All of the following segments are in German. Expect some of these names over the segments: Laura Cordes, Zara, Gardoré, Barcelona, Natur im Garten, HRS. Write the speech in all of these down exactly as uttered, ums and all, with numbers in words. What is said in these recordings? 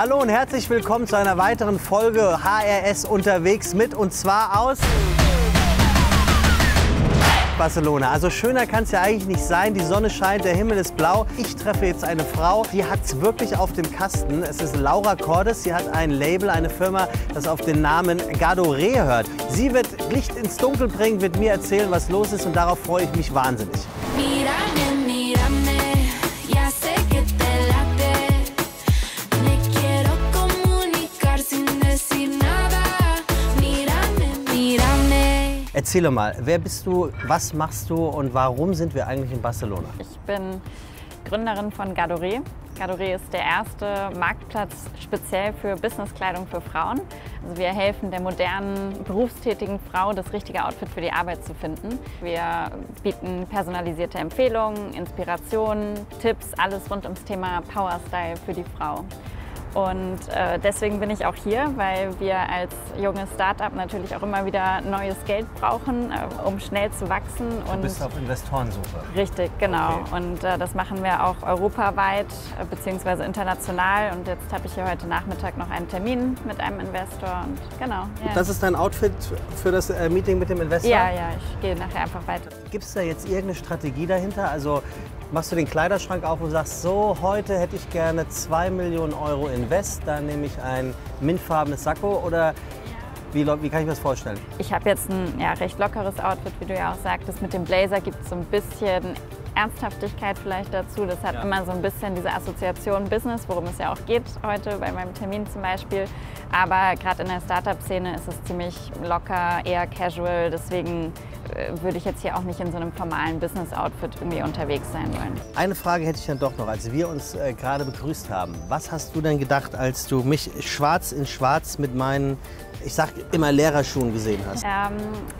Hallo und herzlich willkommen zu einer weiteren Folge H R S unterwegs mit, und zwar aus Barcelona. Also schöner kann es ja eigentlich nicht sein. Die Sonne scheint, der Himmel ist blau. Ich treffe jetzt eine Frau, die hat es wirklich auf dem Kasten. Es ist Laura Cordes. Sie hat ein Label, eine Firma, das auf den Namen Gardoré hört. Sie wird Licht ins Dunkel bringen, wird mir erzählen, was los ist, und darauf freue ich mich wahnsinnig. Erzähl mal, wer bist du, was machst du und warum sind wir eigentlich in Barcelona? Ich bin Gründerin von Gardoré. Gardoré ist der erste Marktplatz speziell für Businesskleidung für Frauen. Also wir helfen der modernen, berufstätigen Frau, das richtige Outfit für die Arbeit zu finden. Wir bieten personalisierte Empfehlungen, Inspirationen, Tipps, alles rund ums Thema Power Style für die Frau. Und äh, deswegen bin ich auch hier, weil wir als junges Start-up natürlich auch immer wieder neues Geld brauchen, äh, um schnell zu wachsen. Und du bist auf Investorensuche. Richtig, genau. Okay. Und äh, das machen wir auch europaweit äh, bzw. international. Und jetzt habe ich hier heute Nachmittag noch einen Termin mit einem Investor. Und genau. Yeah. Das ist dein Outfit für das äh, Meeting mit dem Investor? Ja, ja, ich gehe nachher einfach weiter. Gibt es da jetzt irgendeine Strategie dahinter? Also machst du den Kleiderschrank auf und sagst, so, heute hätte ich gerne zwei Millionen Euro Invest, dann nehme ich ein mintfarbenes Sakko, oder wie, wie kann ich mir das vorstellen? Ich habe jetzt ein ja, recht lockeres Outfit, wie du ja auch sagtest. Mit dem Blazer gibt es so ein bisschen Ernsthaftigkeit vielleicht dazu. Das hat ja immer so ein bisschen diese Assoziation Business, worum es ja auch geht heute bei meinem Termin zum Beispiel. Aber gerade in der Startup-Szene ist es ziemlich locker, eher casual, deswegen würde ich jetzt hier auch nicht in so einem formalen Business-Outfit irgendwie unterwegs sein wollen. Eine Frage hätte ich dann doch noch, als wir uns äh, gerade begrüßt haben. Was hast du denn gedacht, als du mich schwarz in schwarz mit meinen, ich sag immer, Lehrerschuhen gesehen hast? Ähm,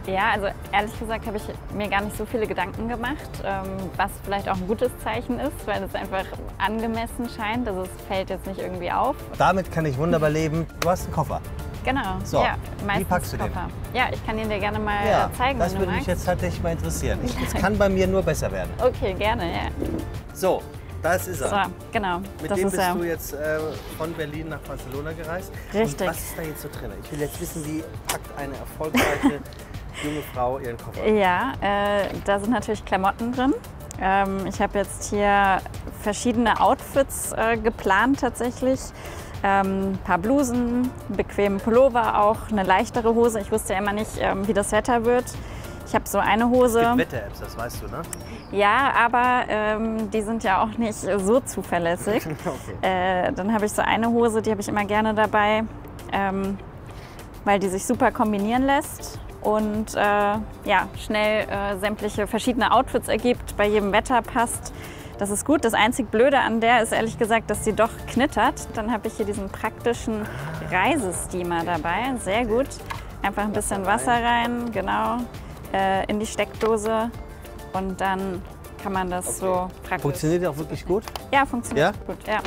ja, also ehrlich gesagt habe ich mir gar nicht so viele Gedanken gemacht, ähm, was vielleicht auch ein gutes Zeichen ist, weil es einfach angemessen scheint, also es fällt jetzt nicht irgendwie auf. Damit kann ich wunderbar leben. Du hast einen Koffer. Genau. So, ja, wie packst du den? Koffer. Ja, ich kann ihn dir gerne mal ja, zeigen. Das wenn würde du mich jetzt tatsächlich mal interessieren. Ich, das kann bei mir nur besser werden. Okay, gerne, ja. So, das ist er. So, genau. Mit das dem ist bist er. du jetzt äh, von Berlin nach Barcelona gereist. Richtig. Und was ist da jetzt so drin? Ich will jetzt wissen, wie packt eine erfolgreiche junge Frau ihren Koffer? Ja, äh, da sind natürlich Klamotten drin. Ähm, ich habe jetzt hier verschiedene Outfits äh, geplant tatsächlich. Ähm, ein paar Blusen, einen bequemen Pullover auch, eine leichtere Hose. Ich wusste ja immer nicht, ähm, wie das Wetter wird. Ich habe so eine Hose. Es gibt Wetter-Apps, das weißt du, ne? Ja, aber ähm, die sind ja auch nicht so zuverlässig. Okay. äh, dann habe ich so eine Hose, die habe ich immer gerne dabei, ähm, weil die sich super kombinieren lässt und äh, ja, schnell äh, sämtliche verschiedene Outfits ergibt, bei jedem Wetter passt. Das ist gut. Das einzig Blöde an der ist ehrlich gesagt, dass sie doch knittert. Dann habe ich hier diesen praktischen Reisesteamer dabei. Sehr gut. Einfach ein bisschen Wasser rein, genau, äh, in die Steckdose, und dann kann man das okay. so praktisch. Funktioniert auch wirklich gut? Ja, funktioniert ja? gut. Ja.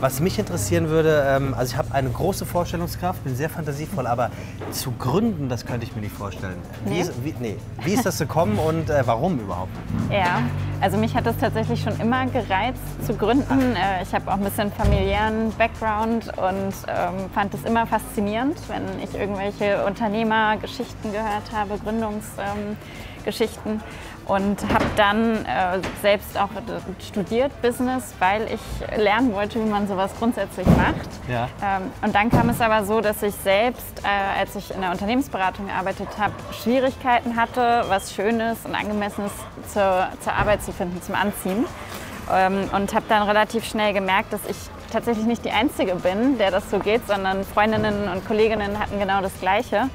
Was mich interessieren würde, also ich habe eine große Vorstellungskraft, bin sehr fantasievoll, aber zu gründen, das könnte ich mir nicht vorstellen. Wie, nee. Ist, wie, nee. wie ist das gekommen und äh, warum überhaupt? Ja, also mich hat das tatsächlich schon immer gereizt zu gründen. Ach. Ich habe auch ein bisschen familiären Background und ähm, fand es immer faszinierend, wenn ich irgendwelche Unternehmergeschichten gehört habe, Gründungsgeschichten. Ähm, Und habe dann äh, selbst auch studiert Business, weil ich lernen wollte, wie man sowas grundsätzlich macht. Ja. Ähm, und dann kam es aber so, dass ich selbst, äh, als ich in der Unternehmensberatung gearbeitet habe, Schwierigkeiten hatte, was Schönes und Angemessenes zur, zur Arbeit zu finden, zum Anziehen. Ähm, und habe dann relativ schnell gemerkt, dass ich tatsächlich nicht die Einzige bin, der das so geht, sondern Freundinnen und Kolleginnen hatten genau das Gleiche.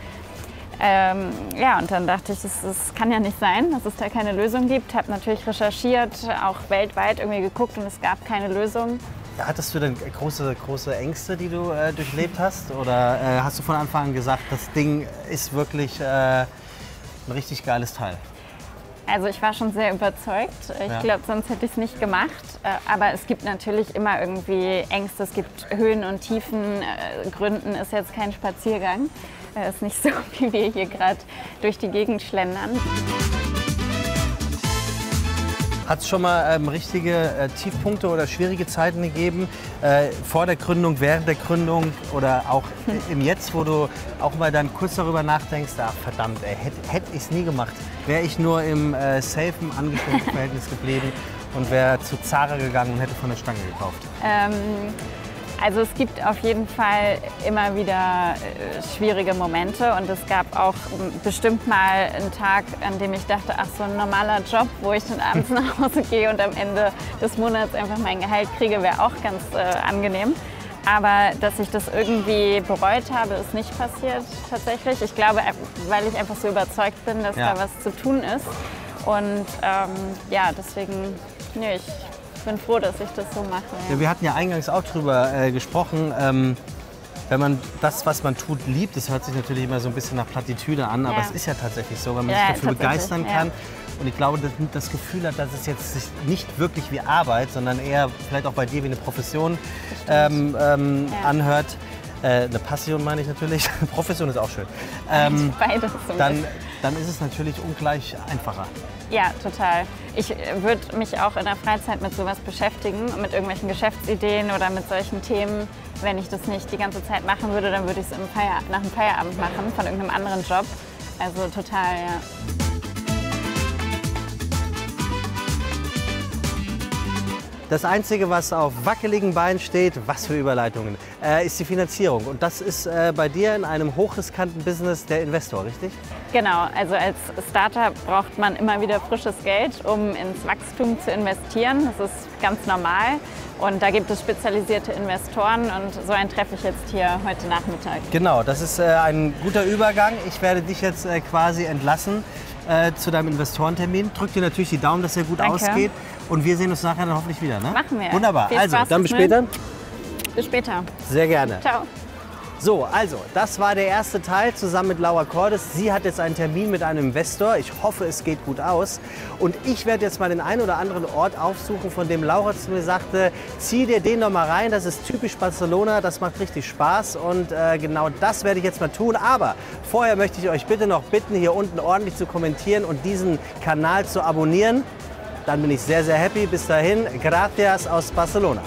Ähm, ja, und dann dachte ich, das, das kann ja nicht sein, dass es da keine Lösung gibt. Habe natürlich recherchiert, auch weltweit irgendwie geguckt, und es gab keine Lösung. Hattest du denn große, große Ängste, die du äh, durchlebt hast? Oder äh, hast du von Anfang an gesagt, das Ding ist wirklich äh, ein richtig geiles Teil? Also ich war schon sehr überzeugt. Ich ja. glaube, sonst hätte ich es nicht gemacht. Aber es gibt natürlich immer irgendwie Ängste. Es gibt Höhen und Tiefen. Gründen ist jetzt kein Spaziergang. Es ist nicht so, wie wir hier gerade durch die Gegend schlendern. Hat es schon mal ähm, richtige äh, Tiefpunkte oder schwierige Zeiten gegeben, äh, vor der Gründung, während der Gründung oder auch hm. im Jetzt, wo du auch mal dann kurz darüber nachdenkst, ach verdammt, hätte hätt ich es nie gemacht, wäre ich nur im äh, safen Angestelltenverhältnis geblieben und wäre zu Zara gegangen und hätte von der Stange gekauft? Ähm Also es gibt auf jeden Fall immer wieder schwierige Momente und es gab auch bestimmt mal einen Tag, an dem ich dachte, ach so ein normaler Job, wo ich dann abends nach Hause gehe und am Ende des Monats einfach mein Gehalt kriege, wäre auch ganz äh, angenehm. Aber dass ich das irgendwie bereut habe, ist nicht passiert tatsächlich. Ich glaube, weil ich einfach so überzeugt bin, dass ja. da was zu tun ist. Und ähm, ja, deswegen, nee, ich... Ich bin froh, dass ich das so mache. Ja. Ja, wir hatten ja eingangs auch drüber äh, gesprochen, ähm, wenn man das, was man tut, liebt, das hört sich natürlich immer so ein bisschen nach Plattitüde an, ja. aber es ist ja tatsächlich so, wenn man ja, sich dafür begeistern kann. Ja. Und ich glaube, dass man das Gefühl hat, dass es jetzt nicht wirklich wie Arbeit, sondern eher vielleicht auch bei dir wie eine Profession ähm, ähm, ja. anhört. Äh, eine Passion meine ich natürlich, Profession ist auch schön. Ähm, Beides zum dann, dann ist es natürlich ungleich einfacher. Ja, total. Ich würde mich auch in der Freizeit mit sowas beschäftigen, mit irgendwelchen Geschäftsideen oder mit solchen Themen. Wenn ich das nicht die ganze Zeit machen würde, dann würde ich es im Feier, nach dem Feierabend machen von irgendeinem anderen Job. Also total, ja. Das Einzige, was auf wackeligen Beinen steht, was für Überleitungen, äh, ist die Finanzierung. Und das ist äh, bei dir in einem hochriskanten Business der Investor, richtig? Genau, also als Startup braucht man immer wieder frisches Geld, um ins Wachstum zu investieren. Das ist ganz normal. Und da gibt es spezialisierte Investoren und so einen treffe ich jetzt hier heute Nachmittag. Genau, das ist äh, ein guter Übergang. Ich werde dich jetzt äh, quasi entlassen. Äh, zu deinem Investorentermin. Drück dir natürlich die Daumen, dass er gut Danke. ausgeht. Und wir sehen uns nachher dann hoffentlich wieder. Ne? Machen wir. Wunderbar. Viel also, Spaß dann bis später. Mit. Bis später. Sehr gerne. Ciao. So, also, das war der erste Teil zusammen mit Laura Cordes. Sie hat jetzt einen Termin mit einem Investor. Ich hoffe, es geht gut aus. Und ich werde jetzt mal den einen oder anderen Ort aufsuchen, von dem Laura zu mir sagte, zieh dir den noch mal rein, das ist typisch Barcelona, das macht richtig Spaß. Und äh, genau das werde ich jetzt mal tun. Aber vorher möchte ich euch bitte noch bitten, hier unten ordentlich zu kommentieren und diesen Kanal zu abonnieren. Dann bin ich sehr, sehr happy. Bis dahin, gracias aus Barcelona.